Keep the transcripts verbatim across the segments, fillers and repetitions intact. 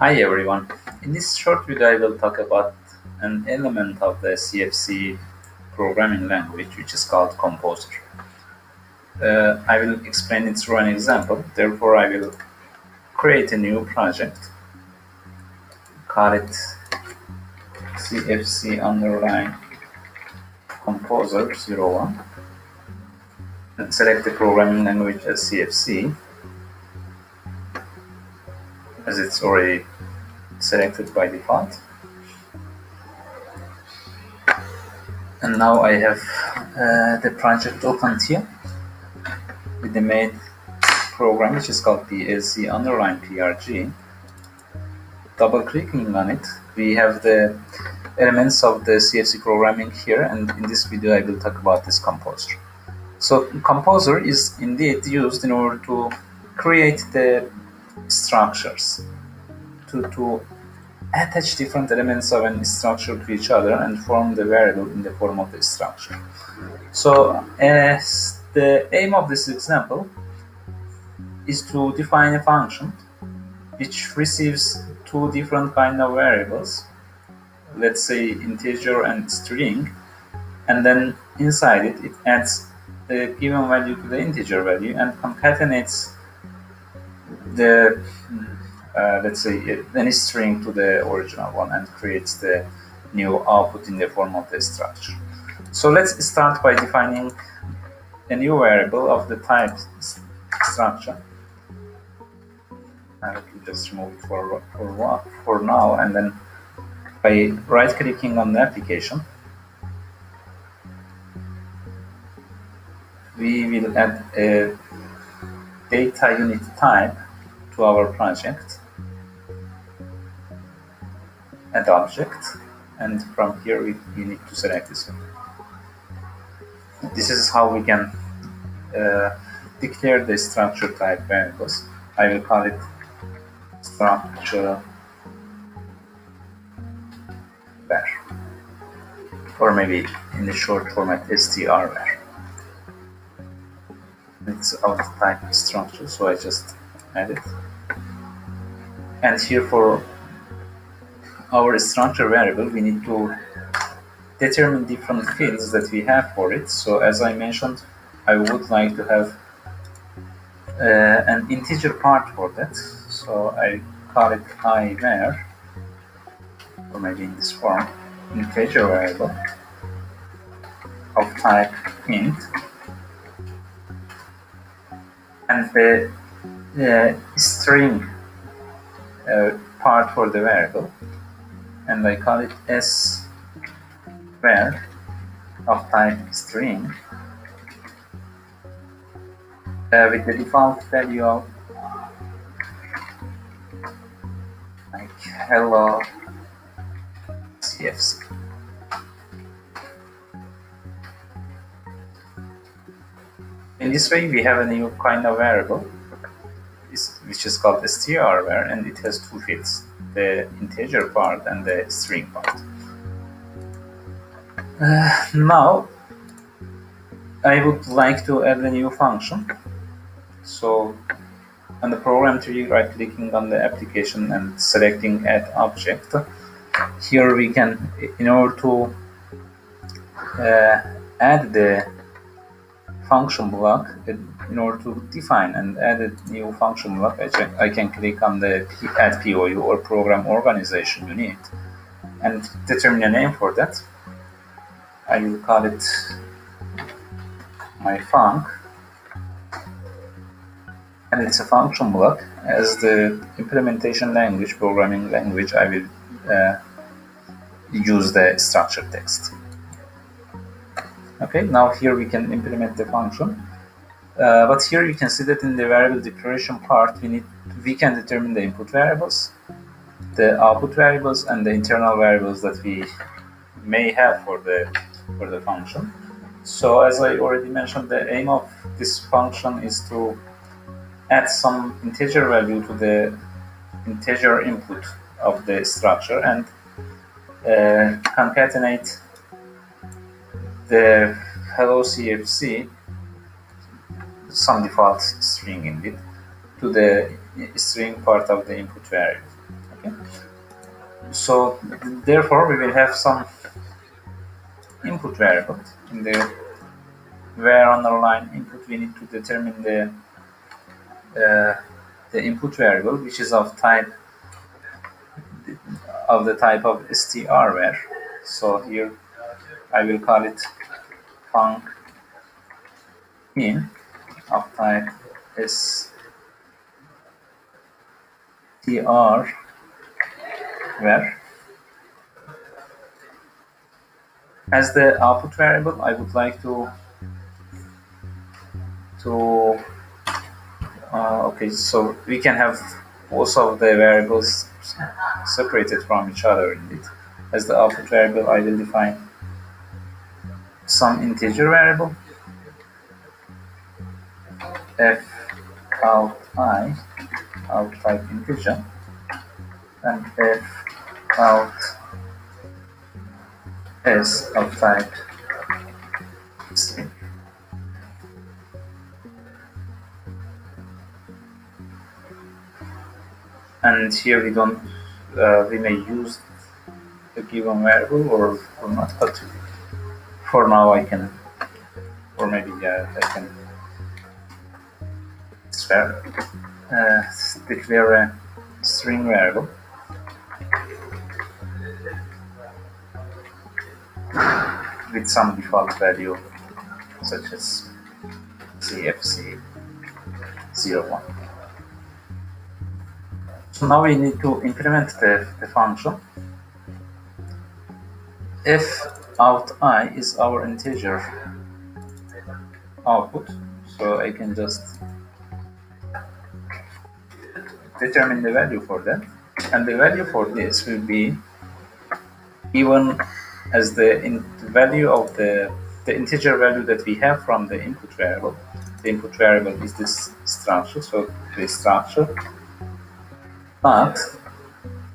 Hi everyone, in this short video I will talk about an element of the C F C programming language which is called Composer. Uh, I will explain it through an example. Therefore I will create a new project, call it C F C underline Composer zero one, and select the programming language as C F C. As it's already selected by default. And now I have uh, the project opened here with the main program, which is called P L C underline P R G. Double clicking on it, we have the elements of the C F C programming here, and in this video I will talk about this Composer. So Composer is indeed used in order to create the structures, to, to attach different elements of an structure to each other and form the variable in the form of the structure. So as the aim of this example is to define a function which receives two different kind of variables, let's say integer and string, and then inside it, it adds the given value to the integer value and concatenates the uh, let's say any string to the original one and creates the new output in the form of the structure. So let's start by defining a new variable of the type structure. I will just remove it for, for, for now, and then by right clicking on the application we will add a data unit type to our project, add object, and from here we, we need to select this one. This is how we can uh, declare the structure type variables. I will call it structure var, or maybe in the short format strVar. It's of the type structure, so I just add it. And here for our structure variable we need to determine different fields that we have for it. So as I mentioned, I would like to have uh, an integer part for that, so I call it iVar, or maybe in this form, integer variable of type int, and the Uh, string uh, part for the variable, and I call it sVar of type string uh, with the default value of like hello C F C. In this way we have a new kind of variable which is called strVar, and it has two fields, the integer part and the string part. Uh, now I would like to add a new function. So on the program tree, right clicking on the application and selecting add object. Here we can, in order to uh, add the function block, in order to define and add a new function block, I can click on the add P O U or program organization unit and determine a name for that. I will call it my func, and it's a function block. As the implementation language, programming language, I will uh, use the structure text. Okay, now here we can implement the function. Uh, but here you can see that in the variable declaration part, we need we can determine the input variables, the output variables, and the internal variables that we may have for the for the function. So as I already mentioned, the aim of this function is to add some integer value to the integer input of the structure and uh, concatenate the hello C F C, some default string indeed, to the string part of the input variable. Okay? So therefore we will have some input variable in the var underline input. We need to determine the uh, the input variable, which is of type of the type of strVar. So here I will call it func in of type strVar. As the output variable, I would like to to uh, okay. So we can have both of the variables separated from each other. Indeed, as the output variable, I will define some integer variable f out I out type integer and f out s of type string. And here we don't uh, we may use a given variable or, or not, but for now I can, or maybe yeah I can spare, uh, declare a string variable. With some default value such as C F C zero one. So now we need to implement the, the function. F out I is our integer output, so I can just determine the value for that, and the value for this will be given as the in value of the, the integer value that we have from the input variable. The input variable is this structure, so the structure dot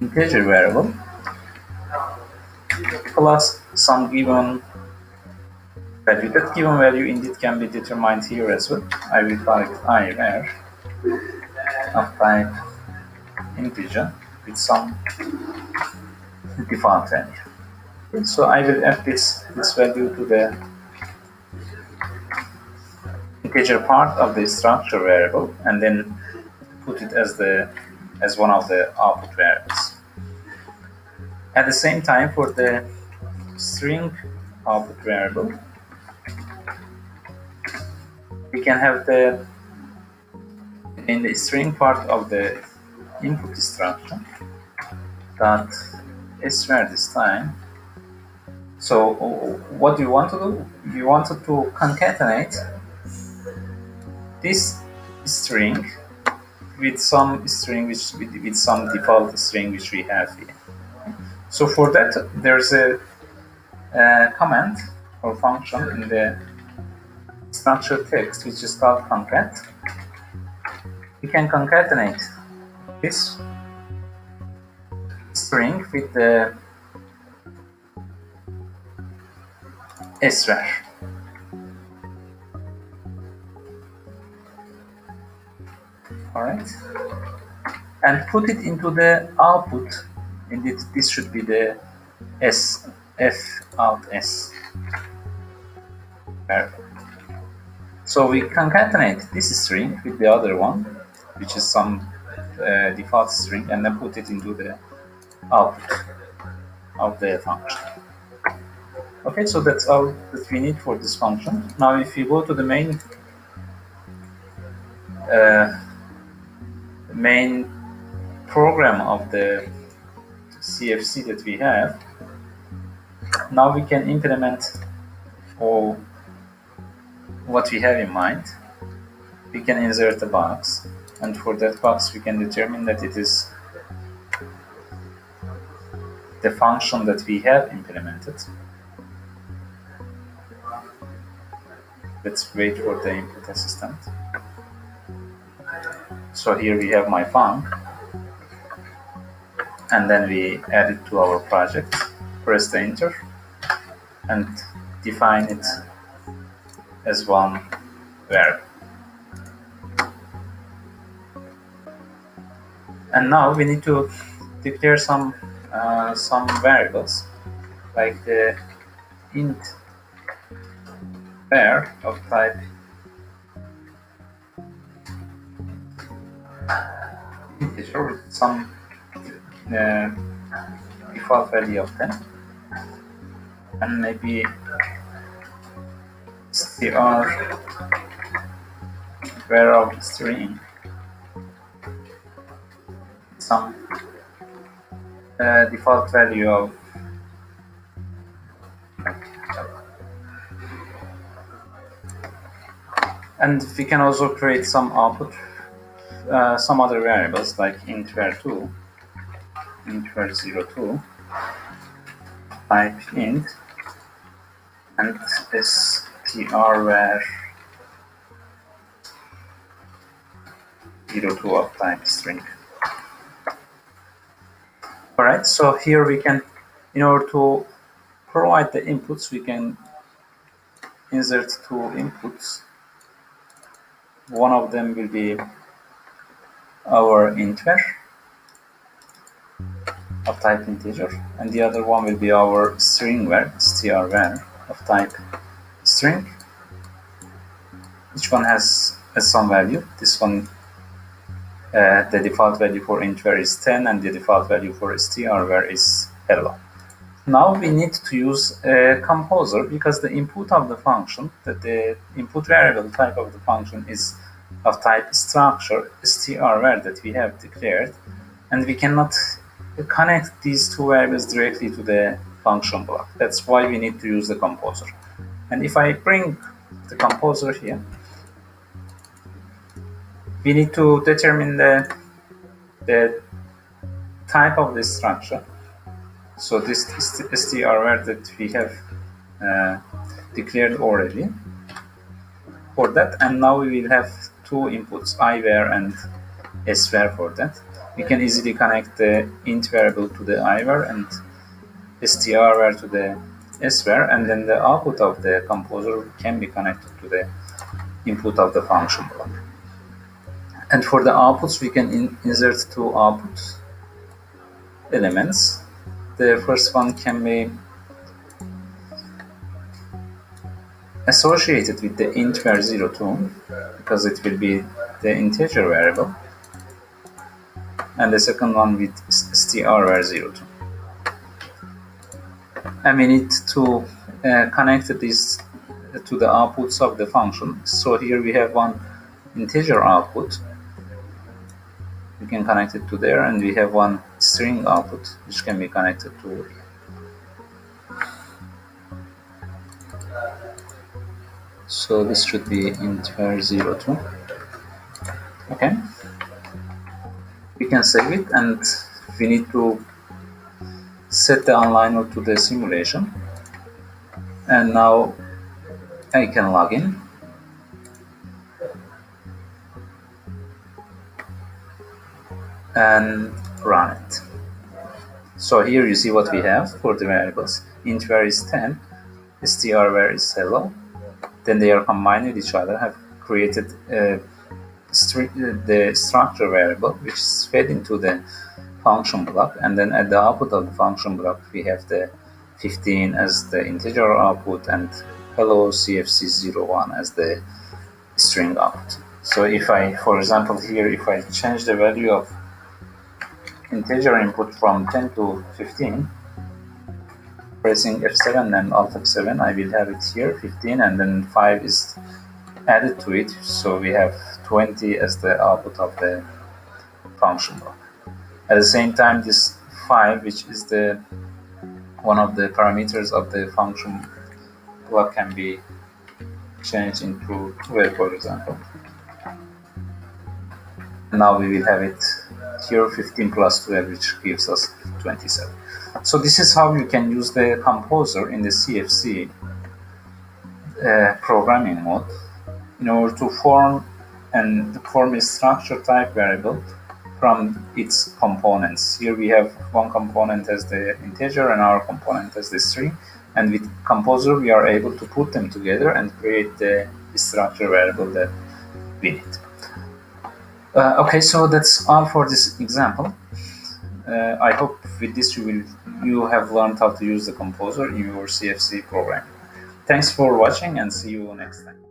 integer variable plus some given value. That given value indeed can be determined here as well. I will call it iVar of type integer with some default value. So I will add this, this value to the integer part of the structure variable and then put it as the as one of the output variables. At the same time, for the string output variable, we can have the in the string part of the input structure dot sVar this time. So what you want to do? You wanted to concatenate this string with some string which with, with some default string which we have here. So for that, there's a, a command or function in the structure text which is called concat. We can concatenate this string with the sVar. All right, and put it into the output. Indeed, this should be the s f out s. So we concatenate this string with the other one, which is some uh, default string, and then put it into the output of the function. Okay, so that's all that we need for this function. Now if you go to the main uh, main program of the C F C that we have, now we can implement all what we have in mind. We can insert a box, and for that box we can determine that it is the function that we have implemented. Let's wait for the input assistant. So here we have my func, and then we add it to our project, press the enter, and define it as one variable. And now we need to declare some uh, some variables like the int var of type integer with some uh, default value of ten, and maybe str var of string some uh, default value of and we can also create some output, uh, some other variables like int var two, int var zero two, type int, and strVar zero two of type string. Alright, so here we can, in order to provide the inputs, we can insert two inputs. One of them will be our intver of type integer, and the other one will be our stringVar, strVar of type string. Each one has uh, some value. This one, uh, the default value for intver is ten, and the default value for strVar is hello. Now we need to use a composer, because the input of the function, that the input variable type of the function is of type structure, strVar, that we have declared, and we cannot connect these two variables directly to the function block. That's why we need to use the composer. And if I bring the composer here, we need to determine the, the type of the structure. So this strVar that we have uh, declared already for that, and now we will have two inputs, iVar and sVar for that. We can easily connect the int variable to the iVar and strVar to the sVar, and then the output of the composer can be connected to the input of the function block. And for the outputs, we can in insert two output elements. The first one can be associated with the int var zero two, because it will be the integer variable, and the second one with strVar zero two. And we need to uh, connect this to the outputs of the function. So here we have one integer output. We can connect it to there, and we have one string output which can be connected to here. So this should be int var zero two. Okay, we can save it, and we need to set the onliner to the simulation. And now I can log in. And run it. So here you see what we have for the variables. Intvar is ten, strVar is hello. Then they are combined with each other. Have created a string, the structure variable, which is fed into the function block. And then at the output of the function block, we have the fifteen as the integer output and hello C F C zero one as the string output. So if I, for example, here if I change the value of integer input from ten to fifteen, pressing F seven and Alt F seven, I will have it here fifteen, and then five is added to it, so we have twenty as the output of the function block. At the same time, this five, which is the one of the parameters of the function block, can be changed into twelve, for example. Now we will have it here fifteen plus twelve, which gives us twenty-seven. So this is how you can use the composer in the C F C uh, programming mode in order to form and form a structure type variable from its components. Here we have one component as the integer and our component as the string, and with composer we are able to put them together and create the structure variable that we need. Uh, okay, so that's all for this example. uh, I hope with this you will you have learned how to use the Composer in your C F C program. Thanks for watching and see you next time.